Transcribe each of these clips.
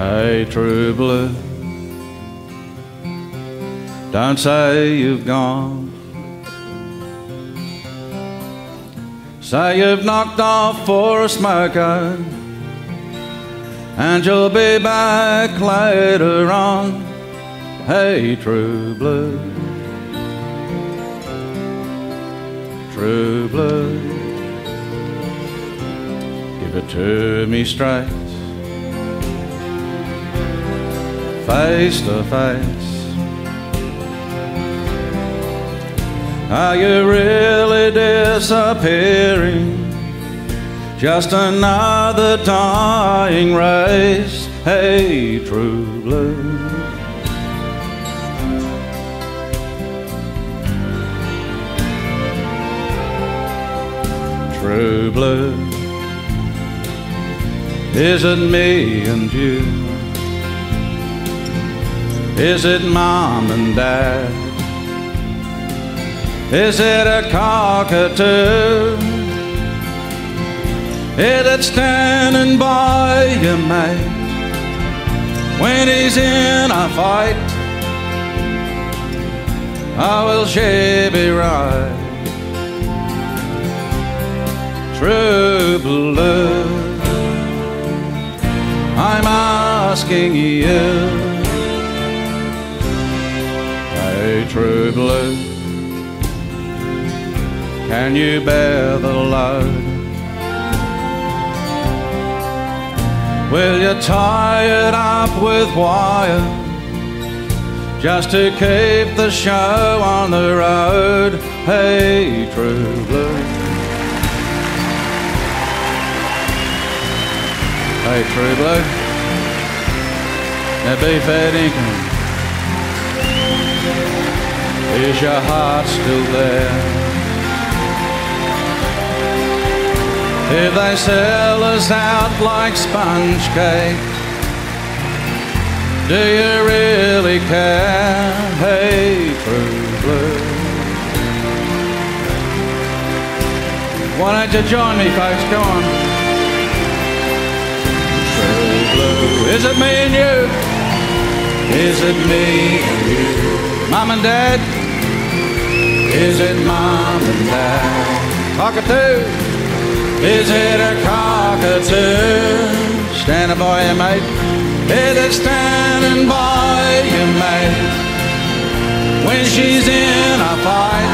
Hey, true blue, don't say you've gone. Say you've knocked off for a smoke out, and you'll be back later on. Hey, true blue, true blue, give it to me straight, face to face. Are you really disappearing? Just another dying race. Hey, true blue. True blue, is it me and you? Is it mom and dad? Is it a cockatoo? Is it standing by your mate when he's in a fight? Or will she be right? True blue, I'm asking you. Hey, true blue, can you bear the load? Will you tie it up with wire just to keep the show on the road? Hey, true blue. Hey, true blue, now be fair dinkum. Is your heart still there? If they sell us out like sponge cake, do you really care? Hey, true blue, why don't you join me, folks? Go on. Is it me and you? Is it me and you? Mom and dad? Is it mom and dad? Cockatoo? Is it a cockatoo? Standing by your mate? Is it standing by your mate when she's in a fight?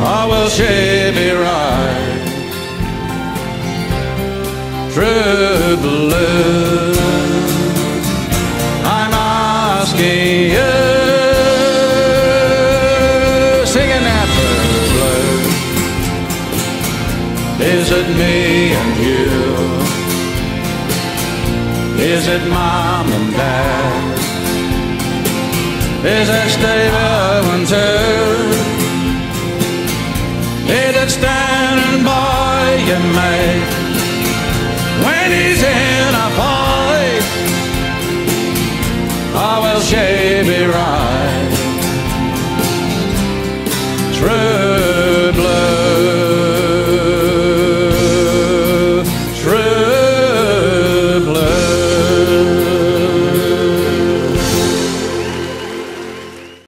Or will she be right? True blue, I'm asking you. Singing that true blue. Is it me and you? Is it mom and dad? Is it Steve Irwin too? Is it standing by your mate when he's in a fight? Oh, will she be right?